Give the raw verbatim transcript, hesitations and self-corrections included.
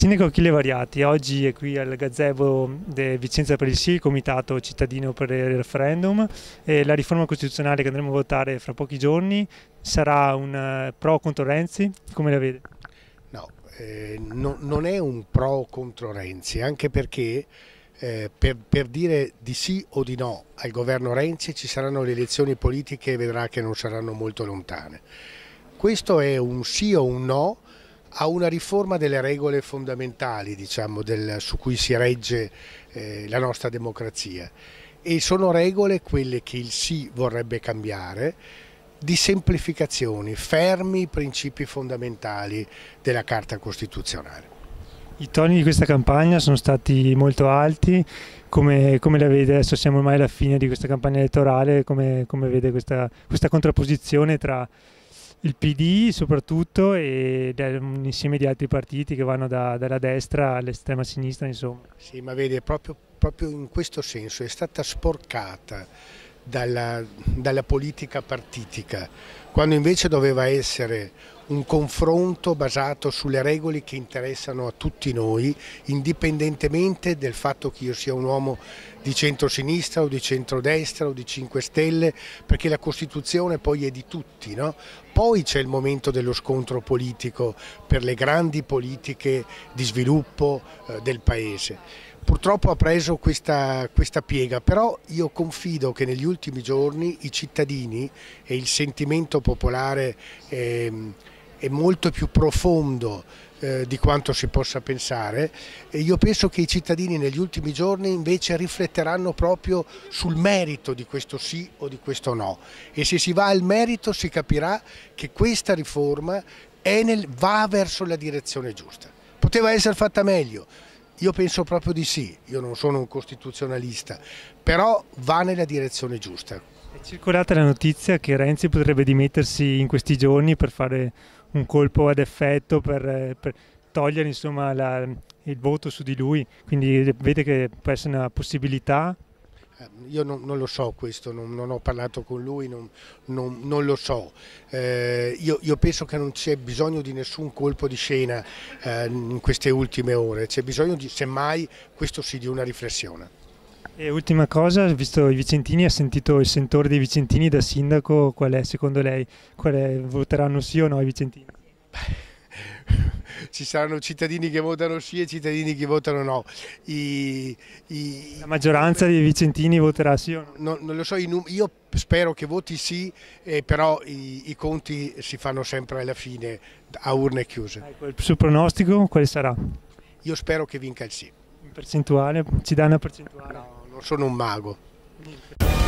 Sindaco Achille Variati, oggi è qui al gazebo di Vicenza per il Sì, comitato cittadino per il referendum. E la riforma costituzionale che andremo a votare fra pochi giorni sarà un pro contro Renzi? Come la vede? No, eh, no non è un pro contro Renzi, anche perché eh, per, per dire di sì o di no al governo Renzi ci saranno le elezioni politiche e vedrà che non saranno molto lontane. Questo è un sì o un no a una riforma delle regole fondamentali, diciamo, del, su cui si regge eh, la nostra democrazia, e sono regole quelle che il sì vorrebbe cambiare, di semplificazioni, fermi i principi fondamentali della Carta Costituzionale. I toni di questa campagna sono stati molto alti, come, come la vede adesso? Siamo ormai alla fine di questa campagna elettorale, come, come vede questa, questa contrapposizione tra il P D soprattutto e un insieme di altri partiti che vanno da, dalla destra all'estrema sinistra, insomma? Sì, ma vede, proprio, proprio in questo senso è stata sporcata dalla, dalla politica partitica, quando invece doveva essere un confronto basato sulle regole che interessano a tutti noi, indipendentemente del fatto che io sia un uomo di centrosinistra o di centrodestra o di cinque stelle, perché la Costituzione poi è di tutti, no? Poi c'è il momento dello scontro politico per le grandi politiche di sviluppo eh, del Paese. Purtroppo ha preso questa, questa piega, però io confido che negli ultimi giorni i cittadini e il sentimento popolare eh, è molto più profondo eh, di quanto si possa pensare, e io penso che i cittadini negli ultimi giorni invece rifletteranno proprio sul merito di questo sì o di questo no, e se si va al merito si capirà che questa riforma è nel, va verso la direzione giusta. Poteva essere fatta meglio? Io penso proprio di sì, io non sono un costituzionalista, però va nella direzione giusta. È circolata la notizia che Renzi potrebbe dimettersi in questi giorni per fare un colpo ad effetto, per, per togliere, insomma, la, il voto su di lui, quindi vede che può essere una possibilità? Io non, non lo so questo, non, non ho parlato con lui, non, non, non lo so. Eh, io, io penso che non c'è bisogno di nessun colpo di scena eh, in queste ultime ore, c'è bisogno di, semmai, questo sì, di una riflessione. E ultima cosa, visto i Vicentini, ha sentito il sentore dei Vicentini da sindaco, qual è secondo lei? Qual è, voteranno sì o no i Vicentini? Ci saranno cittadini che votano sì e cittadini che votano no. I, i, La maggioranza dei Vicentini voterà sì o no? Non, non lo so, io spero che voti sì, eh, però i, i conti si fanno sempre alla fine a urne chiuse. Ecco, il suo pronostico quale sarà? Io spero che vinca il sì. In percentuale? Ci dà una percentuale? No, non sono un mago. Niente.